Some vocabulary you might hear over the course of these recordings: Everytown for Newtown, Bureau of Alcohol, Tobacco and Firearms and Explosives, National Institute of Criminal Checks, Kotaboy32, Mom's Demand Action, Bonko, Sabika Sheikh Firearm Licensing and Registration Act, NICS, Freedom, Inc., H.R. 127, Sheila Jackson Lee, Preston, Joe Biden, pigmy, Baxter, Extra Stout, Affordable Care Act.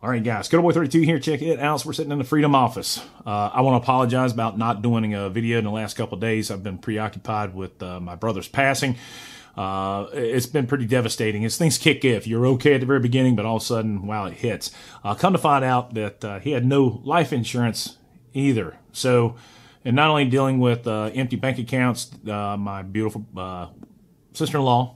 All right, guys, Kotaboy32 here. Check it out. We're sitting in the Freedom office. I want to apologize about not doing a video in the last couple of days. I've been preoccupied with my brother's passing. It's been pretty devastating. As things kick if you're okay at the very beginning, but all of a sudden, wow, it hits. Come to find out that he had no life insurance either. So, and not only dealing with empty bank accounts, my beautiful sister-in-law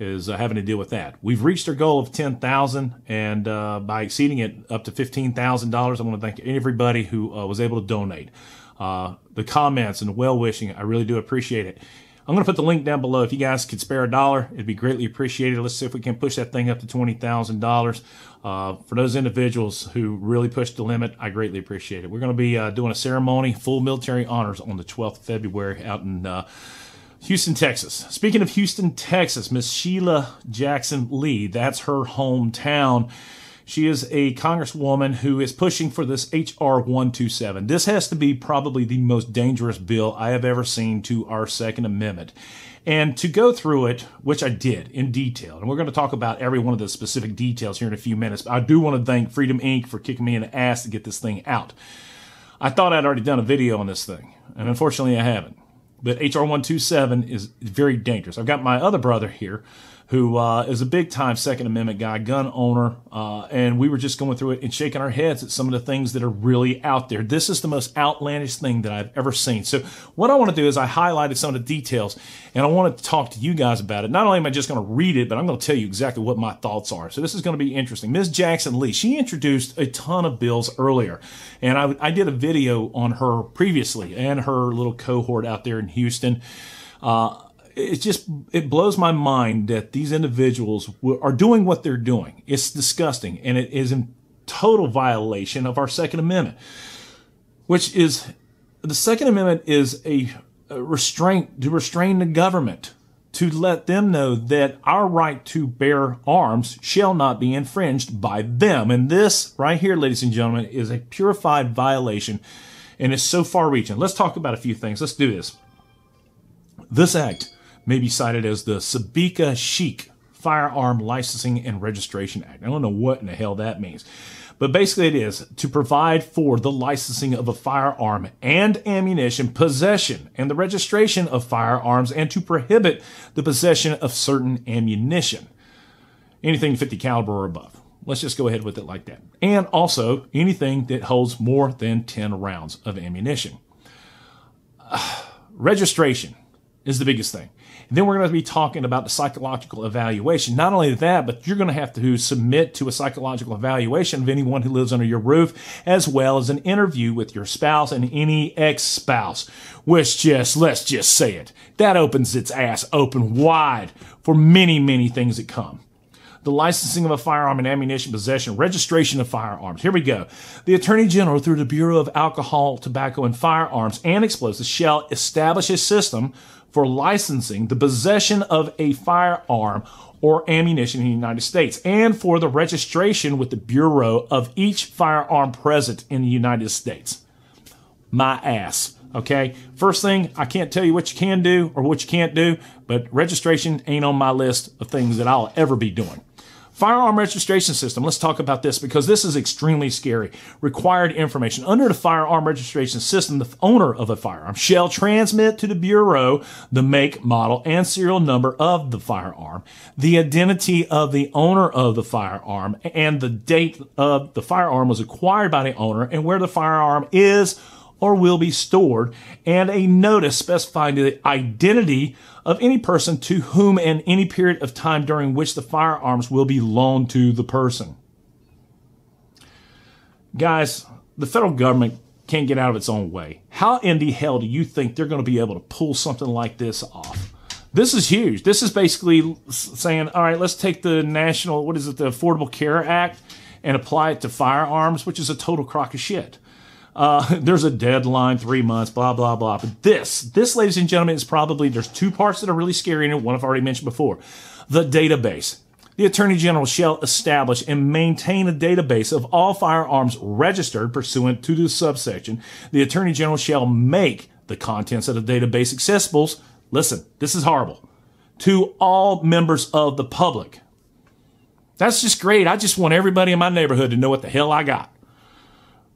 is having to deal with that. We've reached our goal of $10,000, and by exceeding it up to $15,000, I want to thank everybody who was able to donate. The comments and the well-wishing, I really do appreciate it. I'm going to put the link down below. If you guys could spare a dollar, it'd be greatly appreciated. Let's see if we can push that thing up to $20,000. For those individuals who really pushed the limit, I greatly appreciate it. We're going to be doing a ceremony, full military honors, on the 12th of February out in Houston, Texas. Speaking of Houston, Texas, Miss Sheila Jackson Lee, that's her hometown. She is a congresswoman who is pushing for this H.R. 127. This has to be probably the most dangerous bill I have ever seen to our Second Amendment. And to go through it, which I did in detail, and we're going to talk about every one of the specific details here in a few minutes, but I do want to thank Freedom, Inc. for kicking me in the ass to get this thing out. I thought I'd already done a video on this thing, and unfortunately I haven't. But H.R. 127 is very dangerous. I've got my other brother here who is a big-time Second Amendment guy, gun owner, and we were just going through it and shaking our heads at some of the things that are really out there. This is the most outlandish thing that I've ever seen. So what I want to do is I highlighted some of the details, and I want to talk to you guys about it. Not only am I just going to read it, but I'm going to tell you exactly what my thoughts are. So this is going to be interesting. Ms. Jackson Lee, she introduced a ton of bills earlier, and I did a video on her previously and her little cohort out there in Houston. It blows my mind that these individuals are doing what they're doing. It's disgusting, and it is in total violation of our Second Amendment, which is, the Second Amendment is a restraint to restrain the government, to let them know that our right to bear arms shall not be infringed by them. And this right here, ladies and gentlemen, is a purified violation, and it's so far-reaching. Let's talk about a few things. Let's do this. This act may be cited as the Sabika Sheikh Firearm Licensing and Registration Act. I don't know what in the hell that means. But basically it is to provide for the licensing of a firearm and ammunition, possession, and the registration of firearms, and to prohibit the possession of certain ammunition, anything 50 caliber or above. Let's just go ahead with it like that. And also anything that holds more than 10 rounds of ammunition. Registration is the biggest thing. And then we're going to be talking about the psychological evaluation. Not only that, but you're going to have to submit to a psychological evaluation of anyone who lives under your roof, as well as an interview with your spouse and any ex-spouse, which just, let's just say it, that opens its ass open wide for many, many things that come. The licensing of a firearm and ammunition possession, registration of firearms. Here we go. The Attorney General, through the Bureau of Alcohol, Tobacco, and Firearms and Explosives, shall establish a system for licensing the possession of a firearm or ammunition in the United States, and for the registration with the Bureau of each firearm present in the United States. My ass, okay? First thing, I can't tell you what you can do or what you can't do, but registration ain't on my list of things that I'll ever be doing. Firearm registration system. Let's talk about this because this is extremely scary. Required information. Under the firearm registration system, the owner of a firearm shall transmit to the Bureau the make, model, and serial number of the firearm, the identity of the owner of the firearm, and the date of the firearm was acquired by the owner, and where the firearm is or will be stored, and a notice specifying the identity of any person to whom and any period of time during which the firearms will be loaned to the person. Guys, the federal government can't get out of its own way. How in the hell do you think they're going to be able to pull something like this off? This is huge. This is basically saying, all right, let's take the national, what is it, the Affordable Care Act, and apply it to firearms, which is a total crock of shit. There's a deadline, 3 months, blah, blah, blah. But this, ladies and gentlemen, is probably, there's two parts that are really scary, and one I've already mentioned before. The database. The Attorney General shall establish and maintain a database of all firearms registered pursuant to this subsection. The Attorney General shall make the contents of the database accessible, listen, this is horrible, to all members of the public. That's just great. I just want everybody in my neighborhood to know what the hell I got,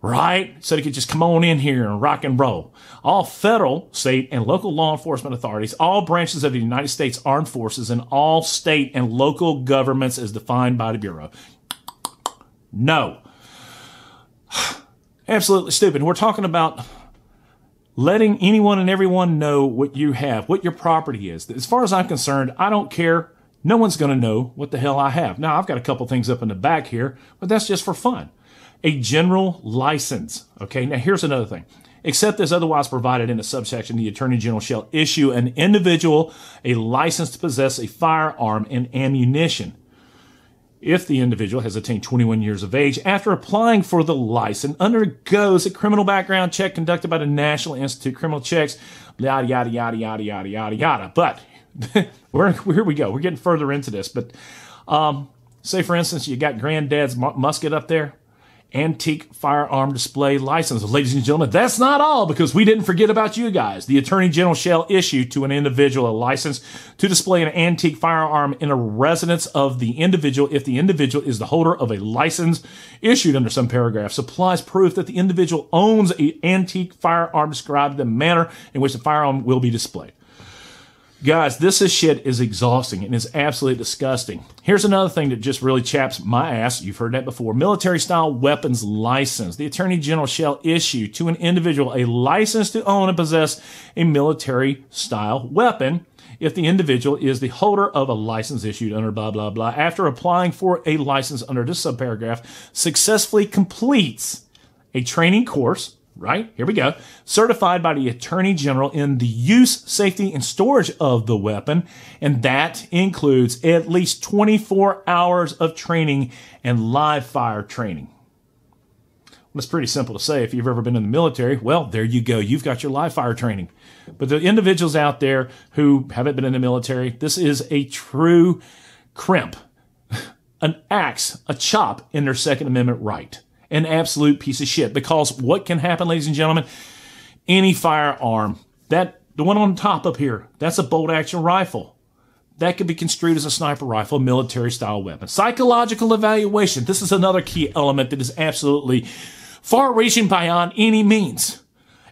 right? So they could just come on in here and rock and roll. All federal, state, and local law enforcement authorities, all branches of the United States Armed Forces, and all state and local governments as defined by the Bureau. No. Absolutely stupid. We're talking about letting anyone and everyone know what you have, what your property is. As far as I'm concerned, I don't care. No one's going to know what the hell I have. Now, I've got a couple things up in the back here, but that's just for fun. A general license. Okay, now here's another thing. Except as otherwise provided in the subsection, the Attorney General shall issue an individual a license to possess a firearm and ammunition if the individual has attained 21 years of age after applying for the license, undergoes a criminal background check conducted by the National Institute of Criminal Checks, yada, yada, yada, yada, yada, yada, yada. But here we go. We're getting further into this. But say, for instance, you got granddad's musket up there, antique firearm display license. Ladies and gentlemen, that's not all, because we didn't forget about you guys. The Attorney General shall issue to an individual a license to display an antique firearm in a residence of the individual if the individual is the holder of a license issued under some paragraph, supplies proof that the individual owns an antique firearm described in the manner in which the firearm will be displayed. Guys, this shit is exhausting and is absolutely disgusting. Here's another thing that just really chaps my ass. You've heard that before. Military-style weapons license. The Attorney General shall issue to an individual a license to own and possess a military-style weapon if the individual is the holder of a license issued under blah, blah, blah, after applying for a license under this subparagraph, successfully completes a training course, right? Here we go. Certified by the Attorney General in the use, safety, and storage of the weapon, and that includes at least 24 hours of training and live fire training. Well, it's pretty simple to say if you've ever been in the military. Well, there you go. You've got your live fire training. But the individuals out there who haven't been in the military, this is a true crimp, an axe, a chop in their Second Amendment right. An absolute piece of shit. Because what can happen, ladies and gentlemen? Any firearm, that the one on top up here, that's a bolt action rifle. That could be construed as a sniper rifle, military style weapon. Psychological evaluation. This is another key element that is absolutely far reaching beyond any means.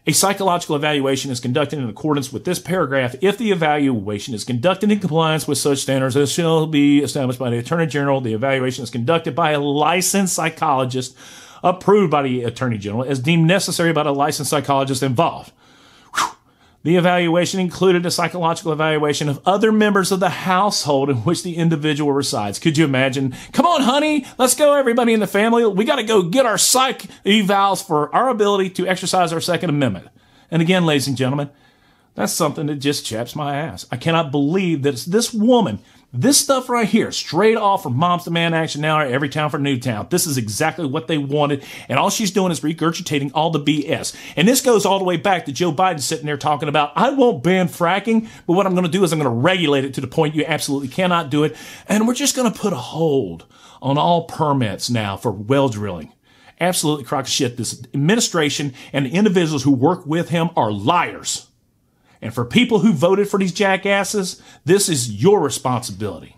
A psychological evaluation is conducted in accordance with this paragraph if the evaluation is conducted in compliance with such standards as shall be established by the Attorney General. The evaluation is conducted by a licensed psychologist approved by the Attorney General as deemed necessary by the licensed psychologist involved. Whew. The evaluation included a psychological evaluation of other members of the household in which the individual resides. Could you imagine? Come on, honey. Let's go, everybody in the family. We got to go get our psych evals for our ability to exercise our Second Amendment. And again, ladies and gentlemen, that's something that just chaps my ass. I cannot believe that it's this woman. This stuff right here, straight off from Mom's Demand Action Now, Everytown for Newtown. This is exactly what they wanted, and all she's doing is regurgitating all the BS. And this goes all the way back to Joe Biden sitting there talking about, I won't ban fracking, but what I'm going to do is I'm going to regulate it to the point you absolutely cannot do it, and we're just going to put a hold on all permits now for well drilling. Absolutely crock of shit. This administration and the individuals who work with him are liars. And for people who voted for these jackasses, this is your responsibility.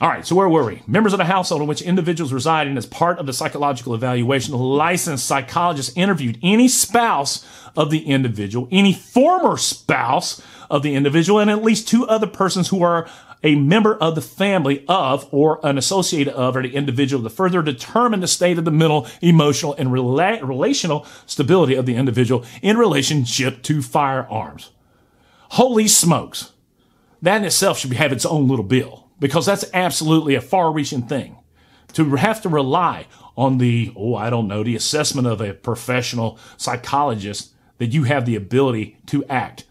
All right, so where were we? Members of the household in which individuals reside, and as part of the psychological evaluation, the licensed psychologist interviewed any spouse of the individual, any former spouse of the individual, and at least two other persons who are a member of the family of or an associate of or the individual to further determine the state of the mental, emotional, and relational stability of the individual in relationship to firearms. Holy smokes. That in itself should have its own little bill, because that's absolutely a far-reaching thing. To have to rely on the, the assessment of a professional psychologist that you have the ability to act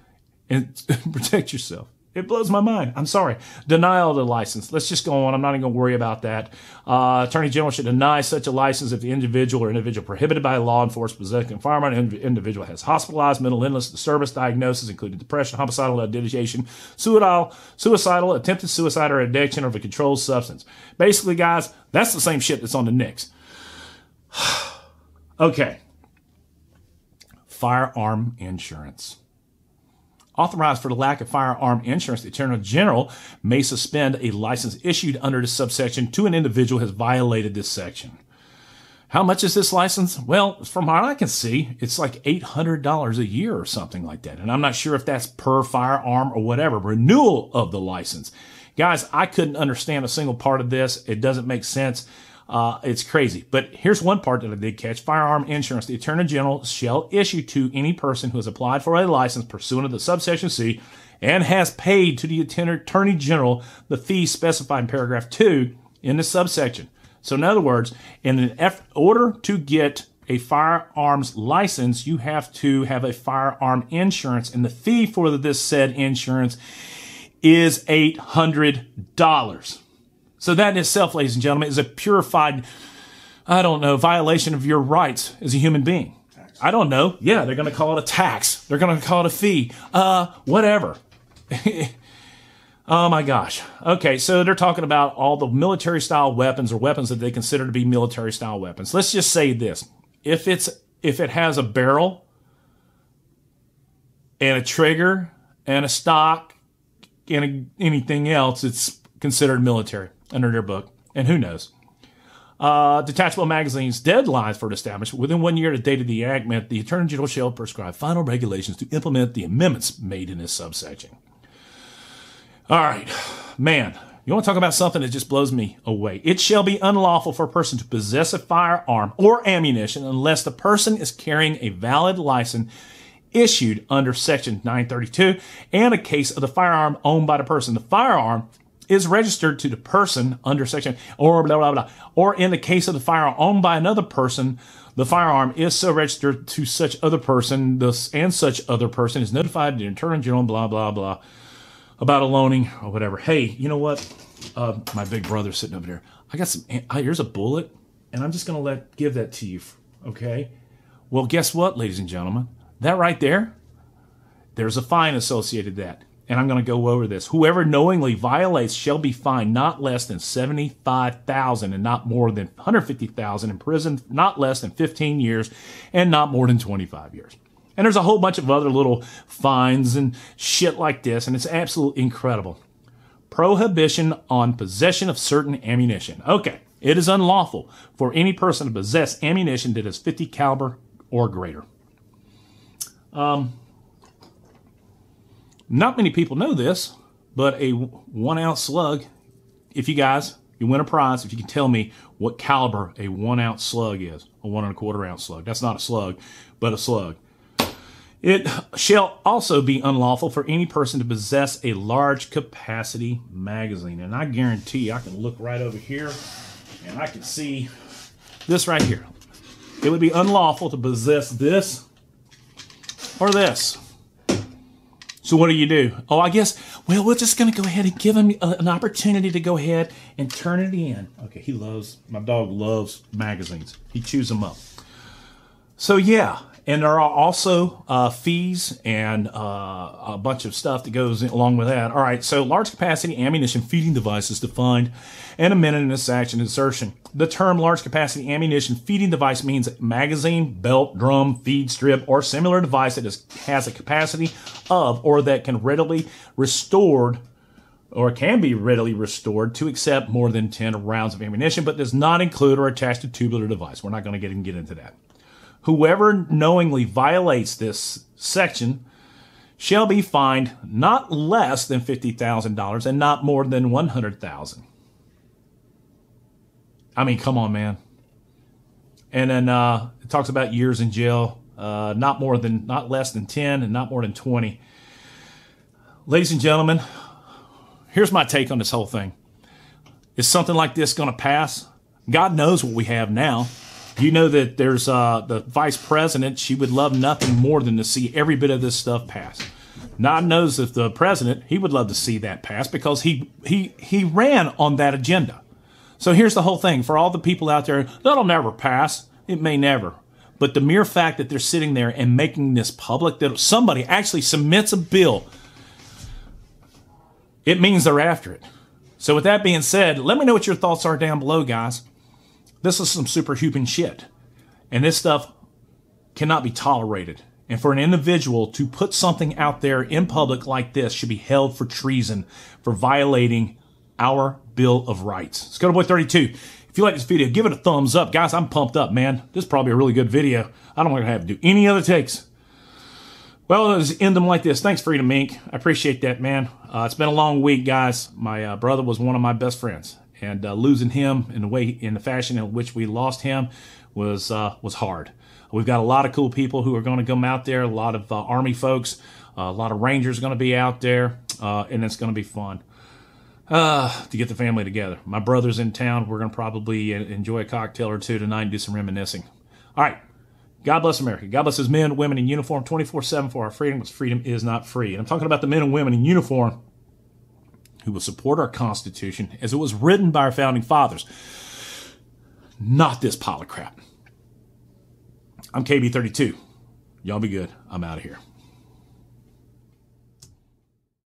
and protect yourself. It blows my mind. I'm sorry. Denial of the license. Let's just go on. I'm not even going to worry about that. Attorney General should deny such a license if the individual or individual prohibited by law enforced possessing a firearm, individual has hospitalized, mental illness, disturbance, diagnosis, including depression, homicidal ideation, suicidal, attempted suicide, or addiction of a controlled substance. Basically, guys, that's the same shit that's on the NICS. Okay. Firearm insurance. authorized for the lack of firearm insurance, the Attorney General may suspend a license issued under this subsection to an individual who has violated this section. How much is this license? Well, from what I can see, it's like $800 a year or something like that. And I'm not sure if that's per firearm or whatever. Renewal of the license. Guys, I couldn't understand a single part of this. It doesn't make sense. It's crazy. But here's one part that I did catch. Firearm insurance. The Attorney General shall issue to any person who has applied for a license pursuant to the subsection C and has paid to the Attorney General the fee specified in paragraph 2 in the subsection. So in other words, in order to get a firearms license, you have to have a firearm insurance, and the fee for this said insurance is $800. So that in itself, ladies and gentlemen, is a purified, I don't know, violation of your rights as a human being. Tax. I don't know. Yeah, they're going to call it a tax. They're going to call it a fee. Whatever. Oh my gosh. Okay, so they're talking about all the military-style weapons or weapons that they consider to be military-style weapons. Let's just say this. If it has a barrel and a trigger and a stock and anything else, it's considered military under their book. And who knows? Detachable magazines. Deadlines for the establishment. Within 1 year of the date of the enactment, the Attorney General shall prescribe final regulations to implement the amendments made in this subsection. All right, man, you want to talk about something that just blows me away. It shall be unlawful for a person to possess a firearm or ammunition unless the person is carrying a valid license issued under Section 932 and a case of the firearm owned by the person. The firearm is registered to the person under Section or blah, blah, blah. Or in the case of the firearm owned by another person, the firearm is so registered to such other person, and such other person is notified to the Attorney General, blah, blah, blah, about a loaning or whatever. Hey, you know what? My big brother's sitting over there. I got some, here's a bullet, and I'm just going to give that to you, okay? Well, guess what, ladies and gentlemen? That right there, there's a fine associated with that, and I'm going to go over this. Whoever knowingly violates shall be fined not less than $75,000 and not more than $150,000, imprisoned not less than 15 years and not more than 25 years. And there's a whole bunch of other little fines and shit like this, and it's absolutely incredible. Prohibition on possession of certain ammunition. Okay, it is unlawful for any person to possess ammunition that is 50 caliber or greater. Not many people know this, but a 1 ounce slug, if you guys, you win a prize if you can tell me what caliber a 1 ounce slug is, a 1 1/4 ounce slug. That's not a slug, but a slug. It shall also be unlawful for any person to possess a large capacity magazine. And I guarantee I can look right over here and I can see this right here. It would be unlawful to possess this or this. So what do you do? Oh, I guess, well, we're just going to go ahead and give him an opportunity to go ahead and turn it in. Okay, he loves, my dog loves magazines. He chews them up. So yeah. And there are also fees and a bunch of stuff that goes along with that. All right, so large capacity ammunition feeding devices defined and amended in this action insertion. The term large capacity ammunition feeding device means magazine, belt, drum, feed strip, or similar device that has a capacity of or that can readily restored or can be readily restored to accept more than 10 rounds of ammunition, but does not include or attach to tubular device. We're not going to get into that. Whoever knowingly violates this section shall be fined not less than $50,000 and not more than $100,000. I mean, come on, man. And then it talks about years in jail, not less than 10 and not more than 20. Ladies and gentlemen, here's my take on this whole thing. Is something like this going to pass? God knows what we have now. You know that there's the vice president, she would love nothing more than to see every bit of this stuff pass. God knows that the president, he would love to see that pass because he ran on that agenda. So here's the whole thing. For all the people out there, that'll never pass. It may never. But the mere fact that they're sitting there and making this public, that somebody actually submits a bill, it means they're after it. So with that being said, let me know what your thoughts are down below, guys. This is some superhuman shit, and this stuff cannot be tolerated. And for an individual to put something out there in public like this should be held for treason for violating our Bill of Rights. It's Kotaboy32. If you like this video, give it a thumbs up. Guys, I'm pumped up, man. This is probably a really good video. I don't want to have to do any other takes. Well, let's end them like this. Thanks, Freedom, Inc. I appreciate that, man. It's been a long week, guys. My brother was one of my best friends. And losing him in the fashion in which we lost him was hard. We've got a lot of cool people who are going to come out there, a lot of Army folks, a lot of Rangers going to be out there, and it's going to be fun to get the family together. My brother's in town. We're going to probably enjoy a cocktail or two tonight and do some reminiscing. All right. God bless America. God bless his men, women in uniform 24/7 for our freedom, because freedom is not free. And I'm talking about the men and women in uniform who will support our Constitution as it was written by our founding fathers. Not this pile of crap. I'm KB32. Y'all be good. I'm out of here.